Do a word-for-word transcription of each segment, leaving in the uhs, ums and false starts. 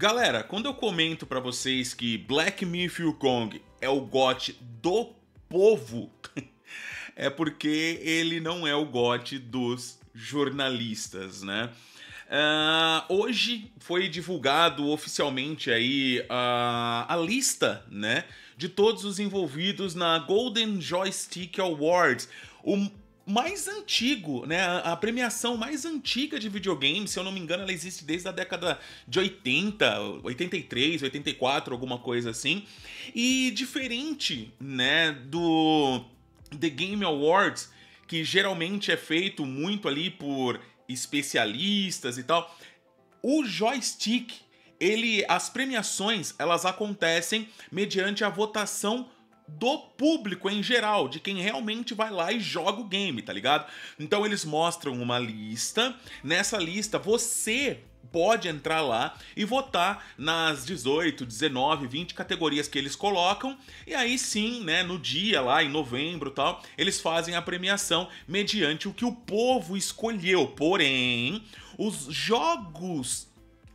Galera, quando eu comento pra vocês que Black Myth: Wukong é o G O T do povo, é porque ele não é o G O T dos jornalistas, né? Uh, hoje foi divulgado oficialmente aí uh, a lista, né, de todos os envolvidos na Golden Joystick Awards, o mais antigo, né, a premiação mais antiga de videogames. Se eu não me engano, ela existe desde a década de oitenta, oitenta e três, oitenta e quatro, alguma coisa assim. E diferente, né, do The Game Awards, que geralmente é feito muito ali por especialistas e tal, o joystick, ele, as premiações, elas acontecem mediante a votação do público em geral, de quem realmente vai lá e joga o game, tá ligado? Então eles mostram uma lista, nessa lista você pode entrar lá e votar nas dezoito, dezenove, vinte categorias que eles colocam, e aí sim, né, no dia lá, em novembro e tal, eles fazem a premiação mediante o que o povo escolheu. Porém, os jogos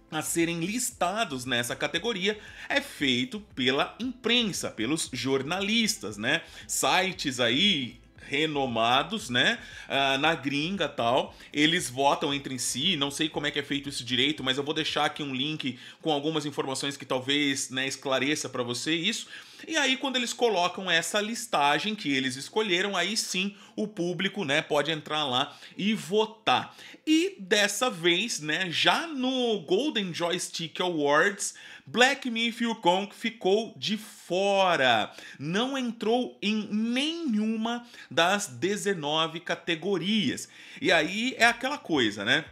a serem listados nessa categoria é feito pela imprensa, pelos jornalistas, né, sites aí renomados, né, uh, na gringa tal, eles votam entre si, não sei como é que é feito isso direito, mas eu vou deixar aqui um link com algumas informações que talvez, né, esclareça para você isso, e aí quando eles colocam essa listagem que eles escolheram, aí sim o público, né, pode entrar lá e votar. E dessa vez, né, já no Golden Joystick Awards, Black Myth: Wukong ficou de fora, não entrou em nenhuma das dezenove categorias. E aí é aquela coisa, né?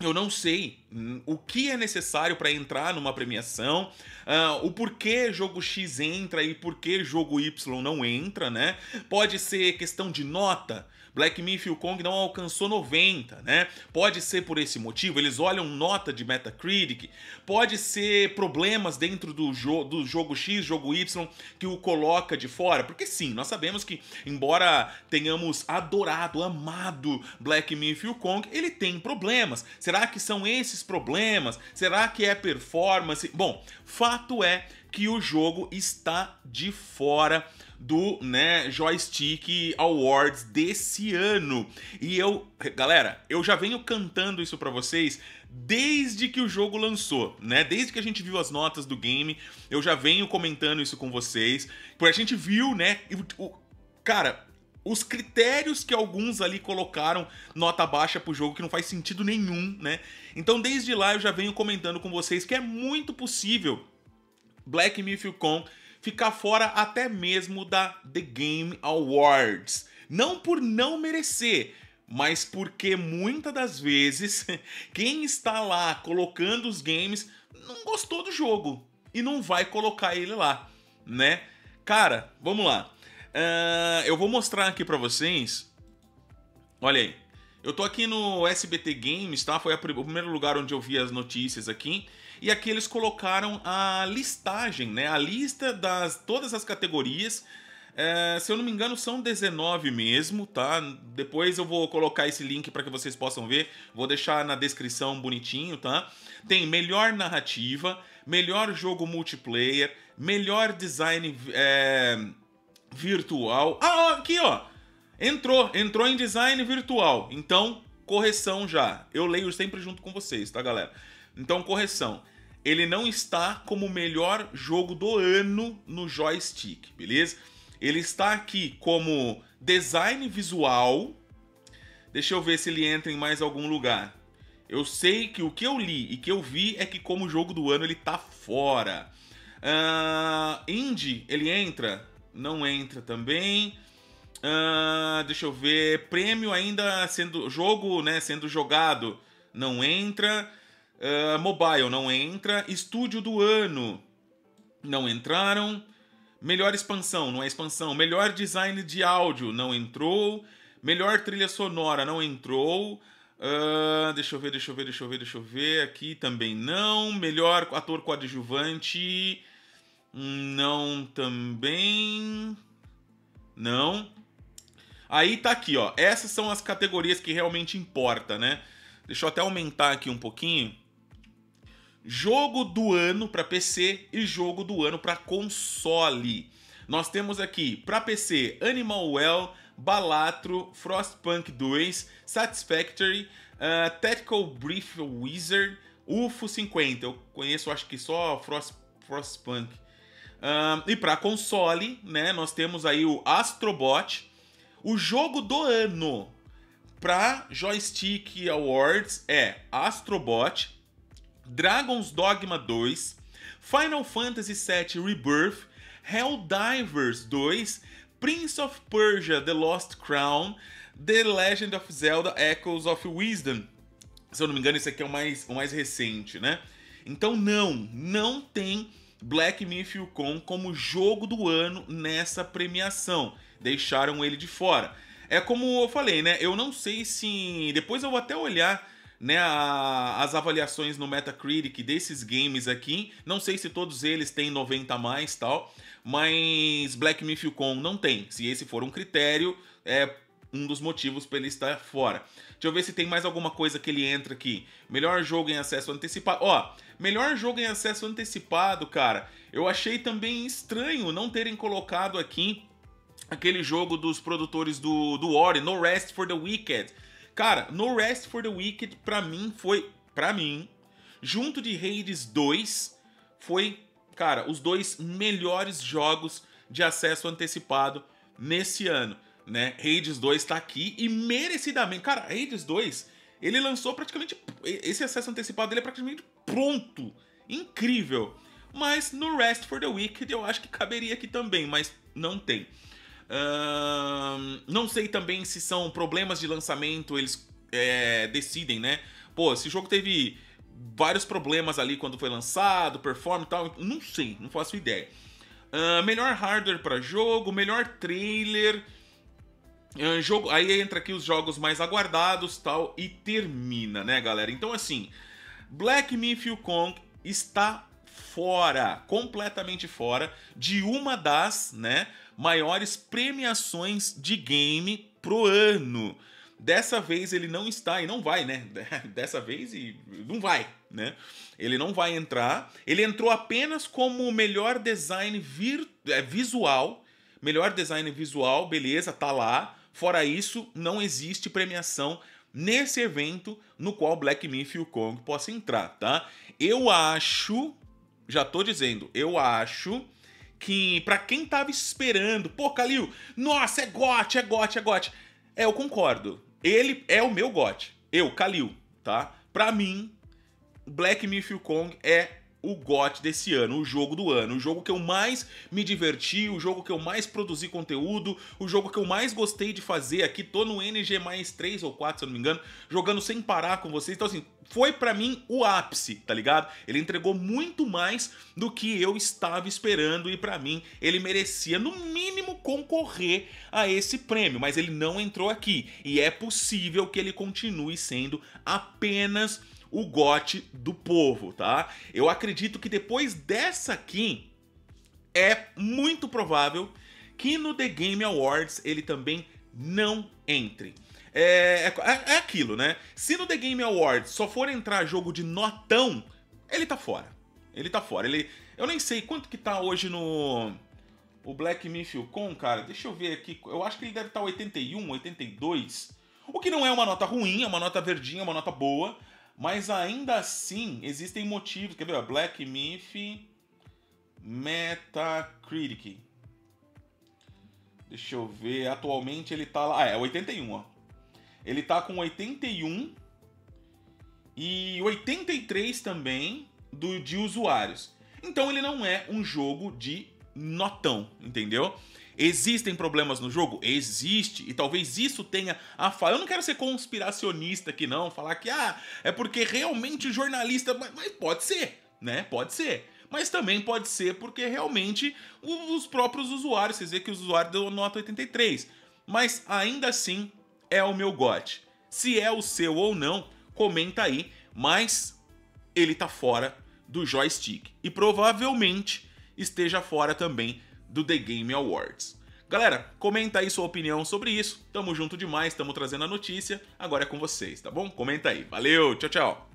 Eu não sei o que é necessário para entrar numa premiação, uh, o porquê jogo X entra e porquê jogo Y não entra, né? Pode ser questão de nota. Black Myth: Wukong não alcançou noventa, né? Pode ser por esse motivo, eles olham nota de Metacritic, pode ser problemas dentro do, jo do jogo X, jogo Y, que o coloca de fora, porque sim, nós sabemos que, embora tenhamos adorado, amado Black Myth: Wukong, ele tem problemas. Será que são esses problemas? Será que é performance? Bom, fato é que o jogo está de fora do, né, Joystick Awards desse ano. E eu, galera, eu já venho cantando isso pra vocês desde que o jogo lançou, né? Desde que a gente viu as notas do game, eu já venho comentando isso com vocês, porque a gente viu, né, o, o, cara, os critérios que alguns ali colocaram nota baixa pro jogo, que não faz sentido nenhum, né? Então desde lá eu já venho comentando com vocês que é muito possível Black Myth: Wukong ficar fora até mesmo da The Game Awards. Não por não merecer, mas porque muitas das vezes quem está lá colocando os games não gostou do jogo e não vai colocar ele lá, né? Cara, vamos lá. Uh, eu vou mostrar aqui pra vocês. Olha aí. Eu tô aqui no S B T Games, tá? Foi a pr- o primeiro lugar onde eu vi as notícias aqui. E aqui eles colocaram a listagem, né? A lista das todas as categorias. É, se eu não me engano, são dezenove mesmo, tá? Depois eu vou colocar esse link para que vocês possam ver. Vou deixar na descrição bonitinho, tá? Tem melhor narrativa, melhor jogo multiplayer, melhor design é, virtual. Ah, ó, aqui, ó! Entrou, entrou em design virtual. Então, correção já. Eu leio sempre junto com vocês, tá, galera? Então, correção, ele não está como o melhor jogo do ano no joystick, beleza? Ele está aqui como design visual. Deixa eu ver se ele entra em mais algum lugar. Eu sei que o que eu li e que eu vi é que como jogo do ano ele tá fora. Uh, indie, ele entra? Não entra também. Uh, deixa eu ver, prêmio ainda sendo jogo, né, sendo jogado, não entra. Uh, mobile não entra, estúdio do ano não entraram, melhor expansão, não é expansão, melhor design de áudio não entrou, melhor trilha sonora não entrou, uh, deixa eu ver, deixa eu ver, deixa eu ver, deixa eu ver, aqui também não, melhor ator coadjuvante não também, não, aí tá aqui, ó, essas são as categorias que realmente importa, né, deixa eu até aumentar aqui um pouquinho. jogo do ano para P C e jogo do ano para console. Nós temos aqui para P C Animal Well, Balatro, Frostpunk dois, Satisfactory, uh, Tactical Brief Wizard, U F O cinquenta. Eu conheço, acho que só Frost, Frostpunk. Uh, e para console, né, nós temos aí o Astro Bot. O jogo do ano para Joystick Awards é Astro Bot, Dragon's Dogma dois, Final Fantasy sete Rebirth, Helldivers dois, Prince of Persia The Lost Crown, The Legend of Zelda Echoes of Wisdom. Se eu não me engano, esse aqui é o mais, o mais recente, né? Então não, não tem Black Myth: Wukong como jogo do ano nessa premiação. Deixaram ele de fora. É como eu falei, né? Eu não sei se... Depois eu vou até olhar, né, a, as avaliações no Metacritic desses games aqui. Não sei se todos eles têm noventa a mais e tal, mas Black Myth: Wukong não tem. Se esse for um critério, é um dos motivos para ele estar fora. Deixa eu ver se tem mais alguma coisa que ele entra aqui. Melhor jogo em acesso antecipado. Ó, melhor jogo em acesso antecipado, cara. Eu achei também estranho não terem colocado aqui aquele jogo dos produtores do, do Ori, No Rest for the Wicked. Cara, No Rest for the Wicked, pra mim, foi... Pra mim, junto de Hades dois, foi, cara, os dois melhores jogos de acesso antecipado nesse ano, né? Hades dois tá aqui e merecidamente... Cara, Hades dois, ele lançou praticamente... Esse acesso antecipado dele é praticamente pronto. Incrível. Mas No Rest for the Wicked eu acho que caberia aqui também, mas não tem. Hum, não sei também se são problemas de lançamento, eles é, decidem, né? Pô, esse jogo teve vários problemas ali quando foi lançado, performance e tal, não sei, não faço ideia. Hum, melhor hardware para jogo, melhor trailer, hum, jogo, aí entra aqui os jogos mais aguardados e tal, e termina, né, galera? Então, assim, Black Myth: Wukong está fora, completamente fora de uma das, né, maiores premiações de game pro ano. Dessa vez ele não está e não vai, né? Dessa vez e não vai, né? Ele não vai entrar. Ele entrou apenas como o melhor design visual. Melhor design visual, beleza, tá lá. Fora isso, não existe premiação nesse evento no qual Black Myth: Wukong possa entrar, tá? Eu acho... Já tô dizendo, eu acho que pra quem tava esperando... Pô, Kalil, nossa, é gote, é gote, é gote. É, eu concordo. Ele é o meu gote. Eu, Kalil, tá? Pra mim, Black Myth: Wukong é o gote desse ano, o jogo do ano. O jogo que eu mais me diverti, o jogo que eu mais produzi conteúdo, o jogo que eu mais gostei de fazer aqui. Tô no N G mais três ou quatro, se eu não me engano, jogando sem parar com vocês. Então, assim... Foi pra mim o ápice, tá ligado? Ele entregou muito mais do que eu estava esperando e pra mim ele merecia no mínimo concorrer a esse prêmio, mas ele não entrou aqui e é possível que ele continue sendo apenas o gote do povo, tá? Eu acredito que depois dessa aqui é muito provável que no The Game Awards ele também não entre. É, é, é aquilo, né? Se no The Game Awards só for entrar jogo de notão, ele tá fora. Ele tá fora. Ele, eu nem sei quanto que tá hoje no... O Black Myth: Wukong, cara. Deixa eu ver aqui. Eu acho que ele deve estar tá oitenta e um, oitenta e dois. O que não é uma nota ruim, é uma nota verdinha, é uma nota boa. Mas ainda assim, existem motivos. Quer ver? Black Myth... Metacritic. Deixa eu ver. Atualmente ele tá lá... Ah, é oitenta e um, ó. Ele tá com oitenta e um e oitenta e três também do, de usuários. Então ele não é um jogo de notão, entendeu? Existem problemas no jogo? Existe. E talvez isso tenha a falar. Eu não quero ser conspiracionista aqui não, falar que ah, é porque realmente o jornalista... Mas, mas pode ser, né? Pode ser. Mas também pode ser porque realmente os próprios usuários... Vocês veem que os usuários deu nota oitenta e três. Mas ainda assim... É o meu gote. Se é o seu ou não, comenta aí, mas ele tá fora do joystick. E provavelmente esteja fora também do The Game Awards. Galera, comenta aí sua opinião sobre isso. Tamo junto demais, tamo trazendo a notícia. Agora é com vocês, tá bom? Comenta aí. Valeu, tchau, tchau.